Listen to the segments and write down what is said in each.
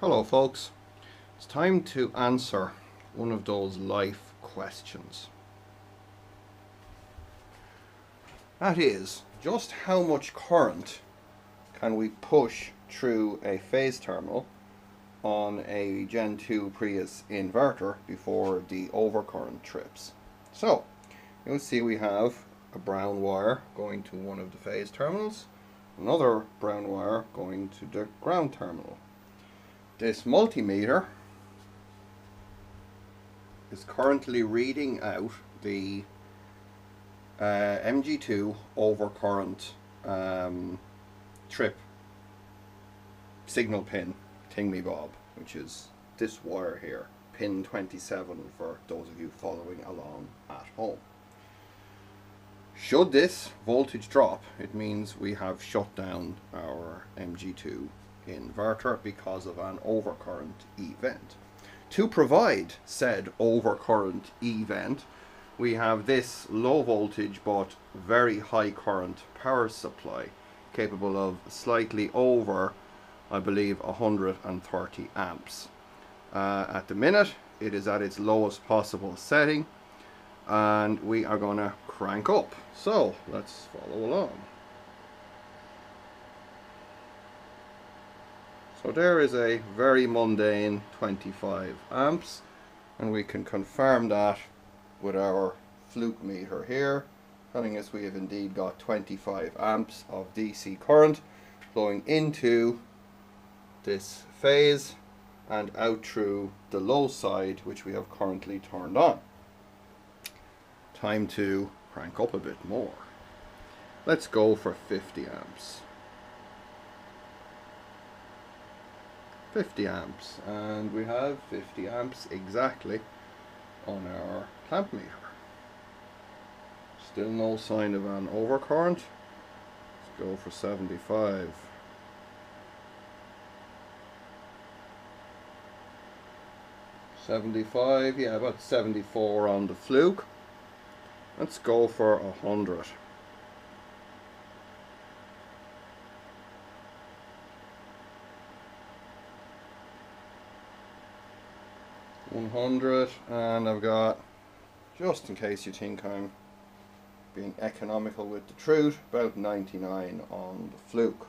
Hello folks, it's time to answer one of those life questions. That is, just how much current can we push through a phase terminal on a Gen 2 Prius inverter before the overcurrent trips? So, you'll see we have a brown wire going to one of the phase terminals, another brown wire going to the ground terminal. This multimeter is currently reading out the MG2 overcurrent trip signal pin thingy bob, which is this wire here, pin 27 for those of you following along at home. Should this voltage drop, it means we have shut down our MG2 inverter because of an overcurrent event. To provide said overcurrent event, we have this low voltage but very high current power supply capable of slightly over, I believe, 130 amps. At the minute it is at its lowest possible setting and we are gonna crank up, so let's follow along. So there is a very mundane 25 amps, and we can confirm that with our Fluke meter here, telling us we have indeed got 25 amps of DC current flowing into this phase and out through the low side, which we have currently turned on. Time to crank up a bit more. Let's go for 50 amps. 50 amps, and we have 50 amps exactly on our clamp meter. Still no sign of an overcurrent. Let's go for 75. 75, yeah, about 74 on the Fluke. Let's go for 100. 100, and I've got, just in case you think I'm being economical with the truth, about 99 on the Fluke.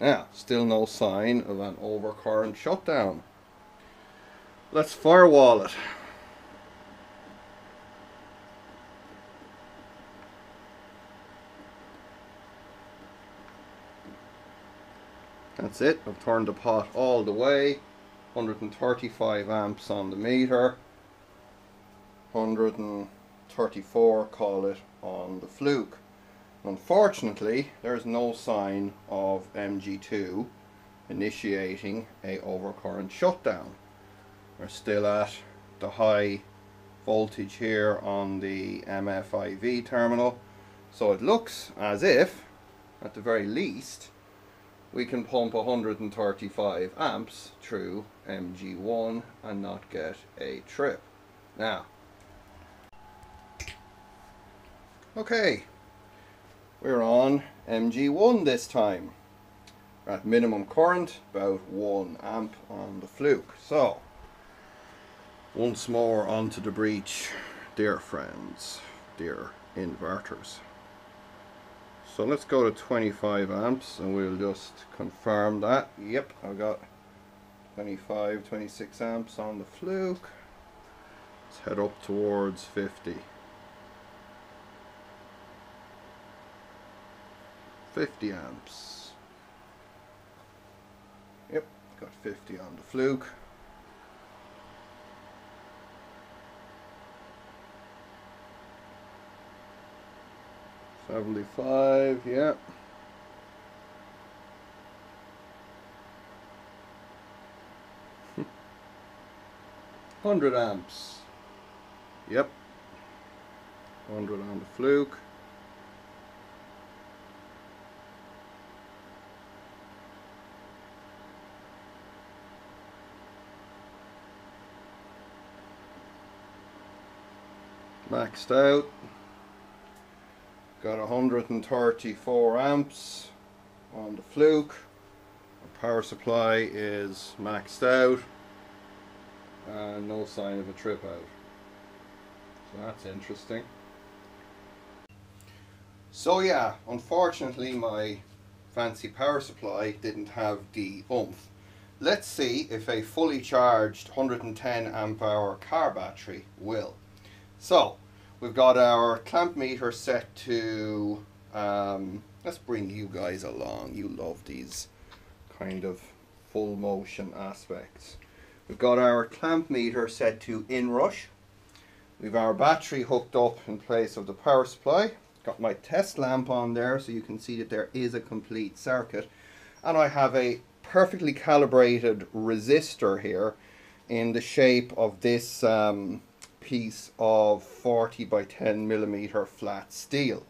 Now, still no sign of an overcurrent shutdown. Let's firewall it. That's it, I've turned the pot all the way. 135 amps on the meter, 134 call it on the Fluke. Unfortunately, there's no sign of MG2 initiating a overcurrent shutdown. We're still at the high voltage here on the MFIV terminal, so it looks as if, at the very least, we can pump 135 amps through MG1 and not get a trip. Now, okay, we're on MG1 this time. We're at minimum current, about 1 amp on the Fluke. So, once more onto the breach, dear friends, dear inverters. So let's go to 25 amps and we'll just confirm that. Yep, I've got 25, 26 amps on the Fluke. Let's head up towards 50. 50 amps. Yep, got 50 on the Fluke. $75, yeah. $100 amps. Yep. 100 on the Fluke. maxed out, got 134 amps on the Fluke. Our power supply is maxed out and no sign of a trip out, so that's interesting. So yeah, unfortunately my fancy power supply didn't have the oomph. Let's see if a fully charged 110 amp hour car battery will. So we've got our clamp meter set to, let's bring you guys along, you love these kind of full motion aspects. We've got our clamp meter set to inrush. We've our battery hooked up in place of the power supply. Got my test lamp on there so you can see that there is a complete circuit. And I have a perfectly calibrated resistor here in the shape of this piece of 40 by 10 millimeter flat steel.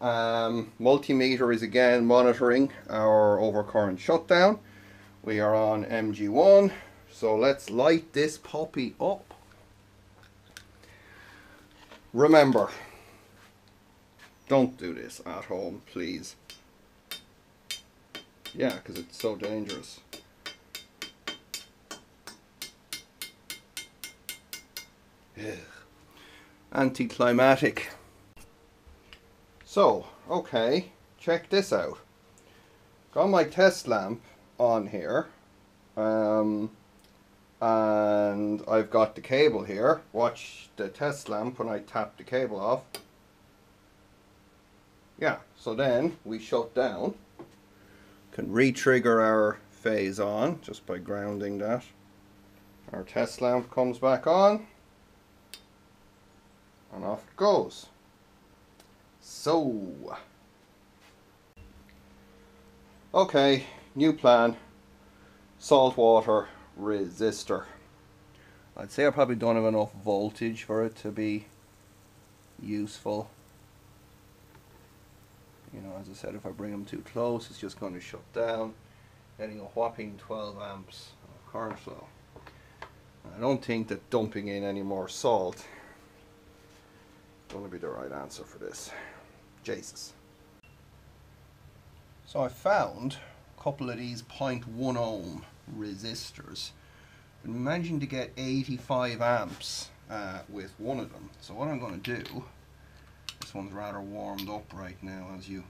Multimeter is again monitoring our overcurrent shutdown. We are on MG1, so let's light this puppy up. Remember, don't do this at home, please. Yeah, because it's so dangerous. Anticlimactic. So, okay, check this out. Got my test lamp on here, and I've got the cable here. Watch the test lamp when I tap the cable off. Yeah, so then we shut down. Can re-trigger our phase on just by grounding that. Our test lamp comes back on and off it goes. So okay, new plan, salt water resistor. I'd say I probably don't have enough voltage for it to be useful. You know, as I said, if I bring them too close, it's just going to shut down, getting a whopping 12 amps of current flow. I don't think that dumping in any more salt is going to be the right answer for this. Jesus. So I found a couple of these 0.1 ohm resistors. I managed to get 85 amps with one of them. So what I'm going to do, this one's rather warmed up right now, as you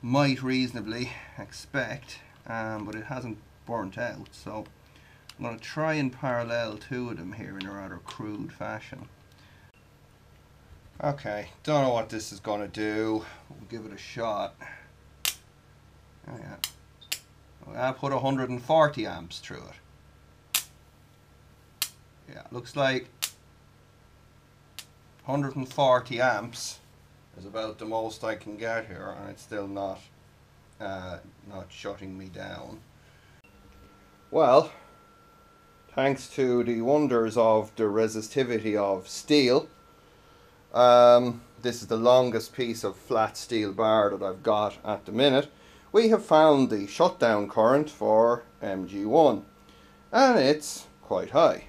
might reasonably expect, but it hasn't burnt out, so I'm going to try and parallel two of them here in a rather crude fashion. Okay, don't know what this is going to do, we'll give it a shot. Oh yeah, I put 140 amps through it. Yeah, looks like 140 amps is about the most I can get here, and it's still not shutting me down. Well, thanks to the wonders of the resistivity of steel, this is the longest piece of flat steel bar that I've got at the minute. We have found the shutdown current for MG1, and it's quite high.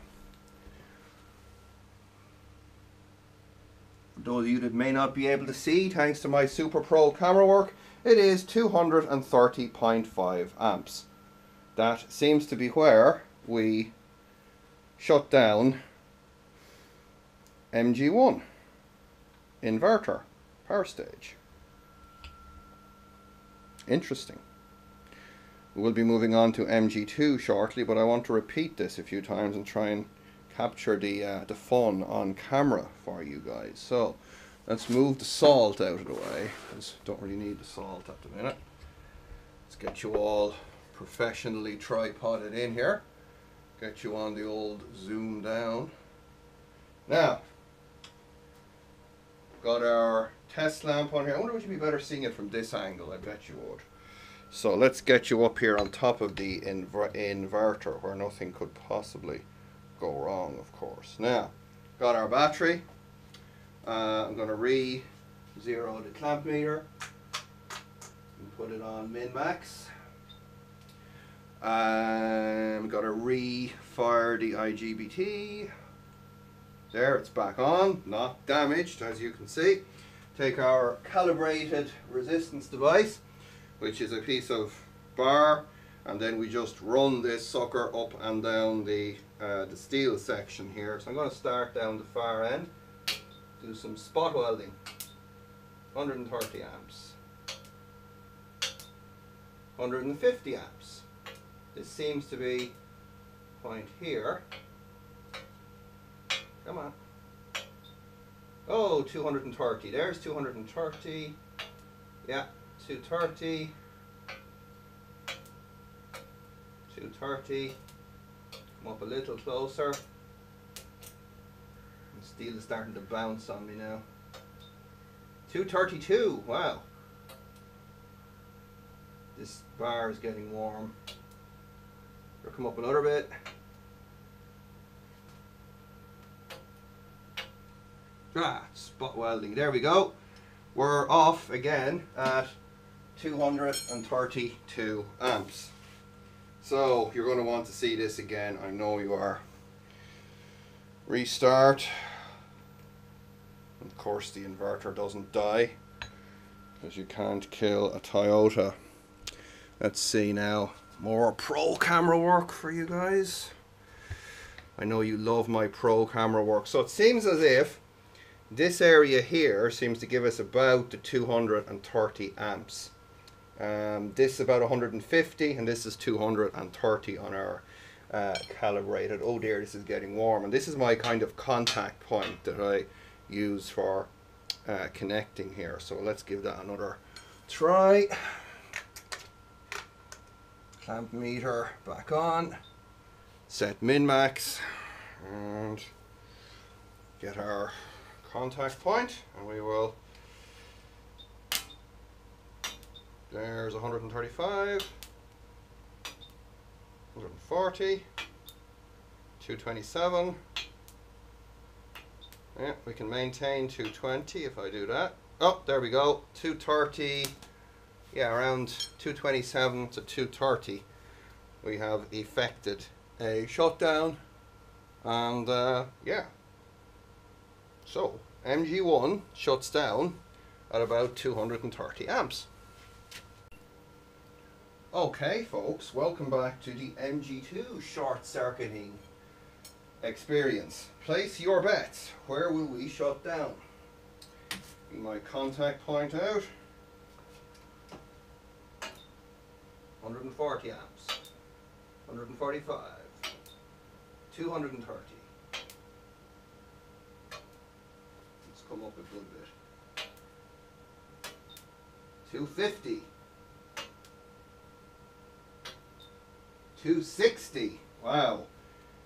For those of you that may not be able to see, thanks to my Super Pro camera work, it is 230.5 amps. That seems to be where we shut down MG1 inverter power stage. Interesting. We will be moving on to MG2 shortly, but I want to repeat this a few times and try and capture the fun on camera for you guys. So let's move the salt out of the way, because I don't really need the salt at the minute. Let's get you all professionally tripoded in here. Get you on the old zoom down. Now, got our test lamp on here. I wonder if it would be better seeing it from this angle. I bet you would. So let's get you up here on top of the inverter where nothing could possibly go wrong, of course. Now, got our battery. I'm going to re-zero the clamp meter and put it on min-max. I'm going to re-fire the IGBT There, it's back on, not damaged, as you can see. Take our calibrated resistance device, which is a piece of bar, and then we just run this sucker up and down the steel section here. So I'm going to start down the far end, do some spot welding, 130 amps, 150 amps. This seems to be the point here. Come on. Oh, 230. There's 230. Yeah, 230. 230. Come up a little closer. The steel is starting to bounce on me now. 232. Wow. This bar is getting warm. Or come up another bit. spot welding. There we go. We're off again at 232 amps. So you're going to want to see this again. I know you are. Restart. Of course the inverter doesn't die, because you can't kill a Toyota. Let's see now. More pro camera work for you guys. I know you love my pro camera work. So it seems as if this area here seems to give us about the 230 amps. This is about 150, and this is 230 on our calibrated. Oh dear, this is getting warm. And this is my kind of contact point that I use for connecting here. So let's give that another try. Clamp meter back on. Set min-max. And get our contact point, and we will, there's 135, 140, 227, yeah, we can maintain 220 if I do that. Oh, there we go, 230, yeah, around 227 to 230, we have effected a shutdown, and yeah. So, MG1 shuts down at about 230 amps. Okay folks, welcome back to the MG2 short circuiting experience. Place your bets. Where will we shut down? Bring my contact point out. 140 amps. 145. 230. Come up a good bit. 250. 260. Wow.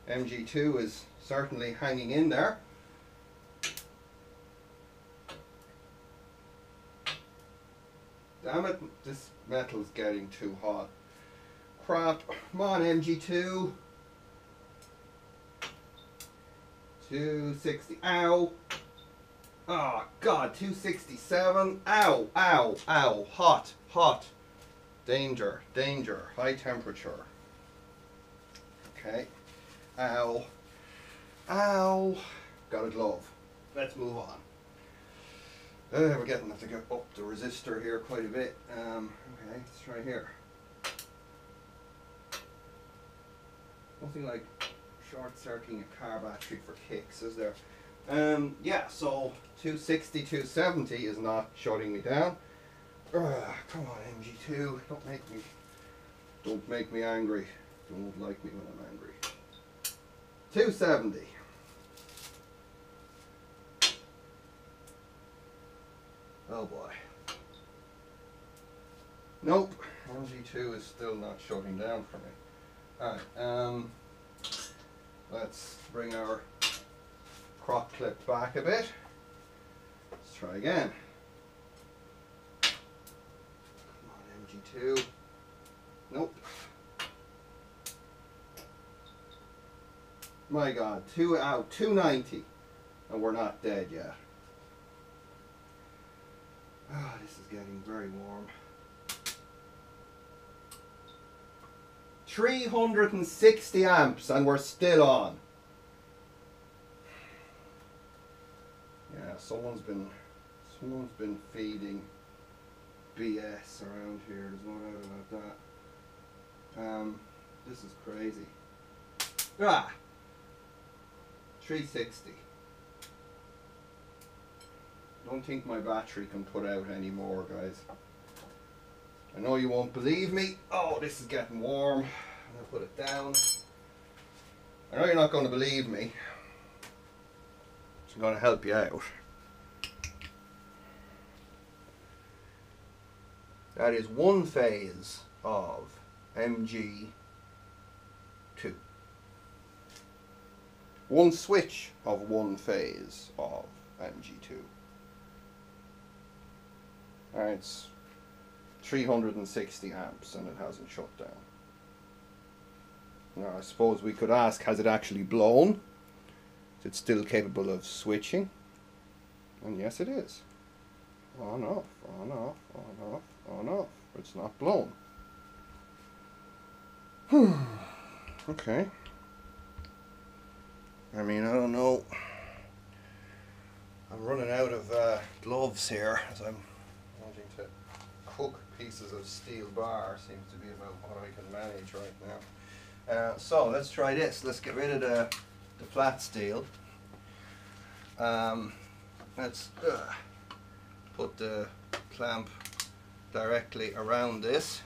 MG2 is certainly hanging in there. 'Damn it, this metal's getting too hot. Crap. Come on, MG2. 260. Ow. Oh God, 267, ow, ow, ow, hot, hot, danger, danger, high temperature, okay, ow, ow, got a glove, let's move on. We're getting to get up the resistor here quite a bit, okay, let's try here, nothing like short-circuiting a car battery for kicks, is there? Yeah, so 260, 270 is not shutting me down. Ugh, come on, MG2, don't make me angry. You won't like me when I'm angry. 270. 270. Oh boy. Nope, MG2 is still not shutting down for me. All right, let's bring our crop clip back a bit. Let's try again. Come on, MG2. Nope. My God, 290, and we're not dead yet. Ah, oh, this is getting very warm. 360 amps, and we're still on. Yeah, someone's been feeding BS around here, there's no doubt about that. This is crazy. Ah! 360. Don't think my battery can put out any more, guys. I know you won't believe me. Oh, this is getting warm. I'm going to put it down. I know you're not going to believe me. So I'm going to help you out. That is one phase of MG2. One switch of one phase of MG2. And it's 360 amps and it hasn't shut down. Now I suppose we could ask, has it actually blown? Is it still capable of switching? And yes it is. On, off, on, off, on, off, on, off. It's not blown. Okay. I mean, I don't know. I'm running out of gloves here as I'm wanting to cook pieces of steel bar. Seems to be about what I can manage right now. So let's try this. Let's get rid of the flat steel. Let's put the clamp directly around this.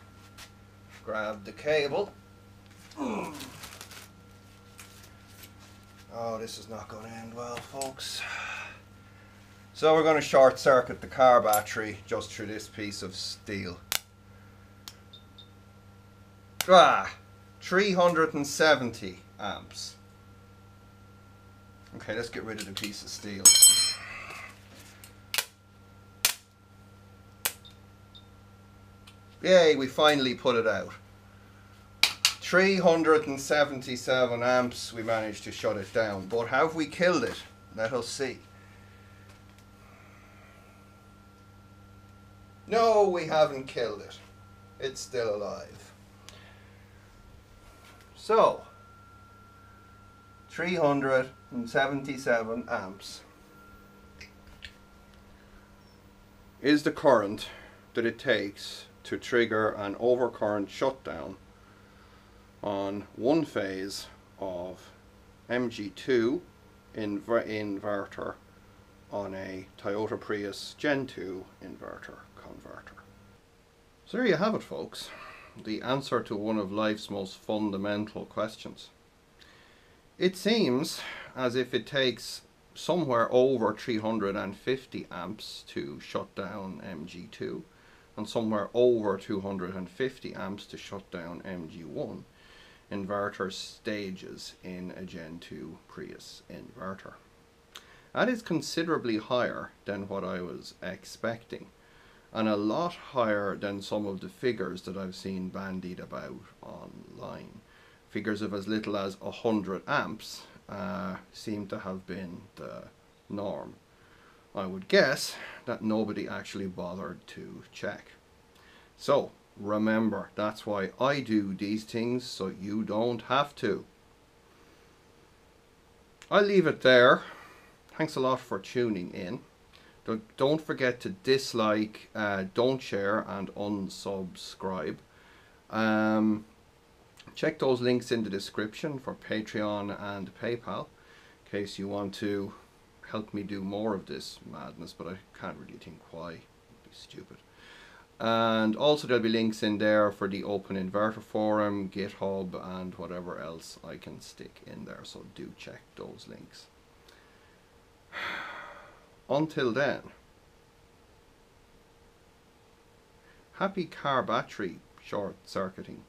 Grab the cable. Oh, this is not going to end well, folks. So we're going to short circuit the car battery just through this piece of steel. Ah, 370 amps. Okay, let's get rid of the piece of steel. Yay, we finally put it out. 377 amps, we managed to shut it down. But have we killed it? Let us see. No, we haven't killed it. It's still alive. So, 377 amps is the current that it takes to trigger an overcurrent shutdown on one phase of MG2 inverter on a Toyota Prius Gen 2 inverter converter. So there you have it, folks. The answer to one of life's most fundamental questions. It seems as if it takes somewhere over 350 amps to shut down MG2 and somewhere over 250 amps to shut down MG1. Inverter stages in a Gen 2 Prius inverter. That is considerably higher than what I was expecting, and a lot higher than some of the figures that I've seen bandied about online. Figures of as little as 100 amps seem to have been the norm. I would guess that nobody actually bothered to check. So remember, that's why I do these things, so you don't have to. I'll leave it there. Thanks a lot for tuning in. Don't forget to dislike, don't share and unsubscribe. Check those links in the description for Patreon and PayPal in case you want to help me do more of this madness, but I can't really think why. It'd be stupid. And also there'll be links in there for the Open Inverter forum, GitHub and whatever else I can stick in there, so do check those links. Until then, happy car battery short circuiting.